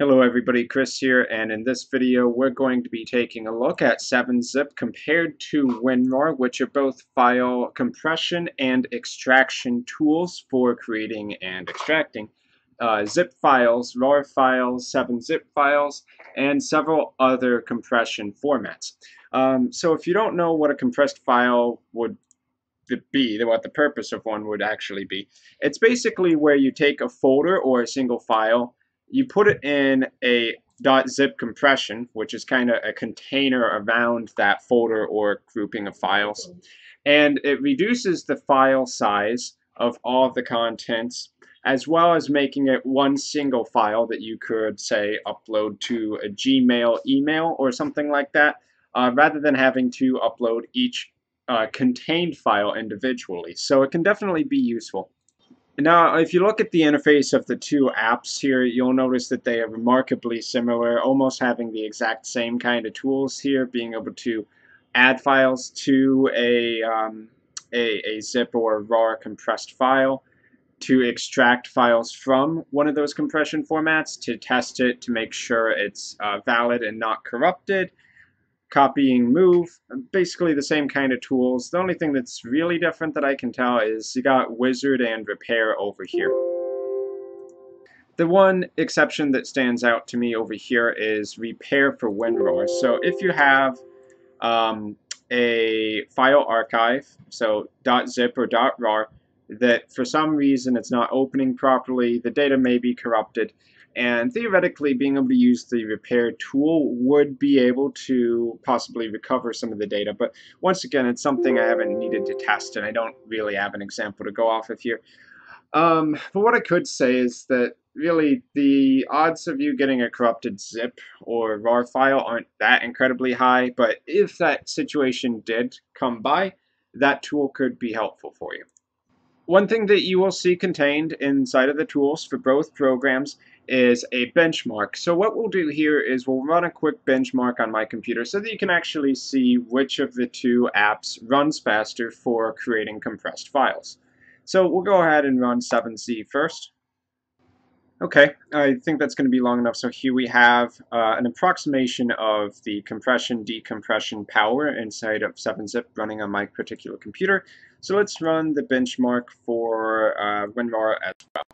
Hello everybody, Chris here, and in this video we're going to be taking a look at 7-Zip compared to WinRAR, which are both file compression and extraction tools for creating and extracting zip files, RAR files, 7-Zip files, and several other compression formats. So if you don't know what a compressed file would be, what the purpose of one would actually be, it's basically where you take a folder or a single file, you put it in a .zip compression, which is kind of a container around that folder or grouping of files, and it reduces the file size of all of the contents, as well as making it one single file that you could, say, upload to a Gmail email or something like that, rather than having to upload each contained file individually. So it can definitely be useful. Now, if you look at the interface of the two apps here, you'll notice that they are remarkably similar, almost having the exact same kind of tools here, being able to add files to a zip or a RAR compressed file, to extract files from one of those compression formats, to test it, to make sure it's valid and not corrupted, copying, move, basically the same kind of tools. The only thing that's really different that I can tell is you got wizard and repair over here. The one exception that stands out to me over here is repair for WinRAR. So if you have a file archive, so .zip or .rar, that for some reason it's not opening properly, the data may be corrupted, and theoretically being able to use the repair tool would be able to possibly recover some of the data. But once again, it's something I haven't needed to test, and I don't really have an example to go off of here. But what I could say is that really the odds of you getting a corrupted zip or RAR file aren't that incredibly high, but if that situation did come by, that tool could be helpful for you. One thing that you will see contained inside of the tools for both programs is a benchmark. So what we'll do here is we'll run a quick benchmark on my computer so that you can actually see which of the two apps runs faster for creating compressed files. So we'll go ahead and run 7Z first. Okay, I think that's going to be long enough. So here we have an approximation of the compression decompression power inside of 7-Zip running on my particular computer. So let's run the benchmark for WinRAR as well.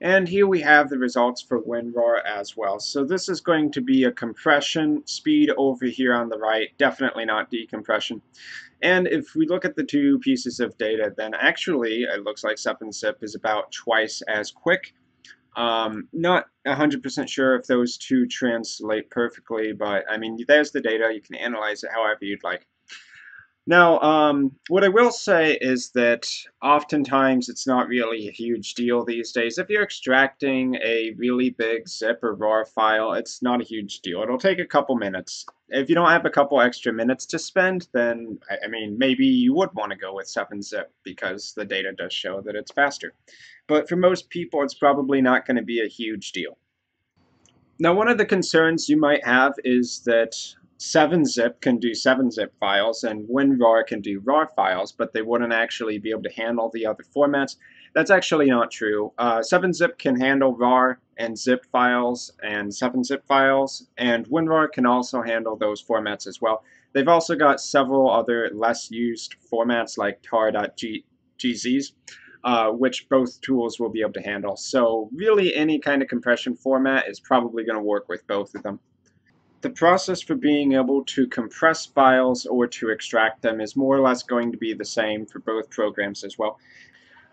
And here we have the results for WinRAR as well. So this is going to be a compression speed over here on the right, definitely not decompression. And if we look at the two pieces of data, then actually it looks like 7-Zip is about twice as quick. Not 100% sure if those two translate perfectly, but I mean, there's the data. You can analyze it however you'd like. Now, what I will say is that oftentimes it's not really a huge deal these days. If you're extracting a really big zip or RAR file, it's not a huge deal. It'll take a couple minutes. If you don't have a couple extra minutes to spend, then, I mean, maybe you would want to go with 7-Zip because the data does show that it's faster. But for most people, it's probably not going to be a huge deal. Now, one of the concerns you might have is that 7-Zip can do 7-Zip files and WinRAR can do RAR files, but they wouldn't actually be able to handle the other formats. That's actually not true. 7-Zip can handle RAR and zip files and 7-Zip files, and WinRAR can also handle those formats as well. They've also got several other less used formats like tar.gzs, which both tools will be able to handle. So really any kind of compression format is probably going to work with both of them. The process for being able to compress files or to extract them is more or less going to be the same for both programs as well.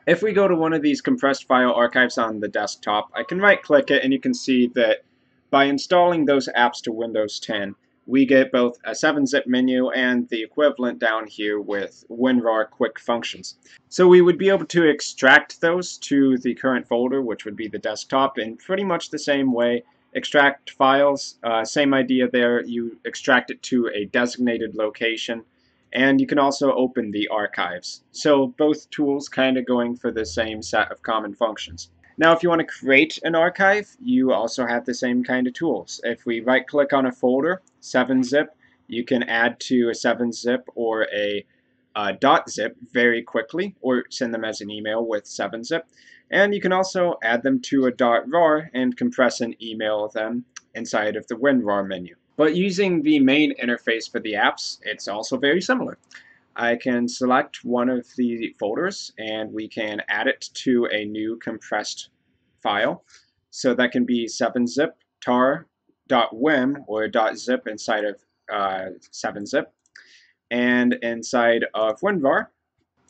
If we go to one of these compressed file archives on the desktop, I can right-click it and you can see that by installing those apps to Windows 10, we get both a 7-Zip menu and the equivalent down here with WinRAR quick functions. So we would be able to extract those to the current folder, which would be the desktop, in pretty much the same way. Extract files, same idea there, you extract it to a designated location, and you can also open the archives. So both tools kind of going for the same set of common functions. Now if you want to create an archive, you also have the same kind of tools. If we right click on a folder, 7-Zip, you can add to a 7-Zip or a .zip very quickly, or send them as an email with 7-Zip. And you can also add them to a .rar and compress and email them inside of the WinRAR menu. But using the main interface for the apps, it's also very similar. I can select one of the folders and we can add it to a new compressed file. So that can be 7-Zip, tar.wim, or .zip inside of 7-Zip. And inside of WinRAR,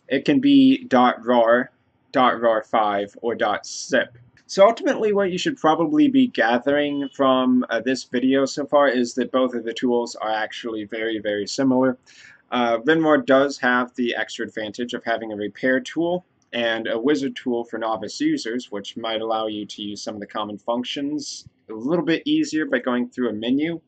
it can be .rar, .rar5, or .zip. So ultimately what you should probably be gathering from this video so far is that both of the tools are actually very, very similar. WinRAR does have the extra advantage of having a repair tool and a wizard tool for novice users, which might allow you to use some of the common functions a little bit easier by going through a menu.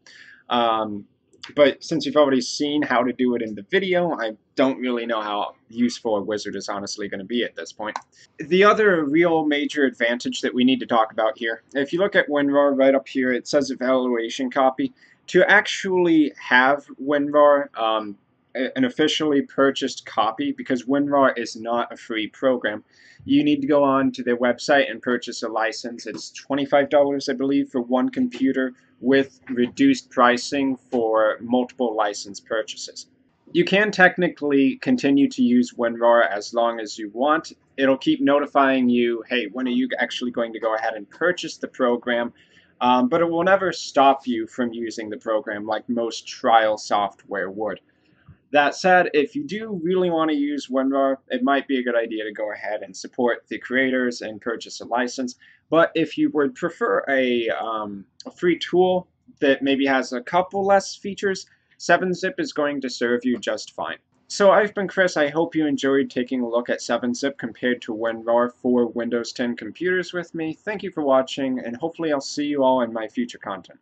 But since you've already seen how to do it in the video, I don't really know how useful a wizard is honestly going to be at this point. The other real major advantage that we need to talk about here, if you look at WinRAR right up here, it says evaluation copy. To actually have WinRAR, an officially purchased copy, because WinRAR is not a free program, you need to go on to their website and purchase a license. It's $25, I believe, for one computer with reduced pricing for multiple license purchases. You can technically continue to use WinRAR as long as you want. It'll keep notifying you, hey, when are you actually going to go ahead and purchase the program? But it will never stop you from using the program like most trial software would. That said, if you do really want to use WinRAR, it might be a good idea to go ahead and support the creators and purchase a license. But if you would prefer a free tool that maybe has a couple less features, 7-Zip is going to serve you just fine. So I've been Chris. I hope you enjoyed taking a look at 7-Zip compared to WinRAR for Windows 10 computers with me. Thank you for watching, and hopefully I'll see you all in my future content.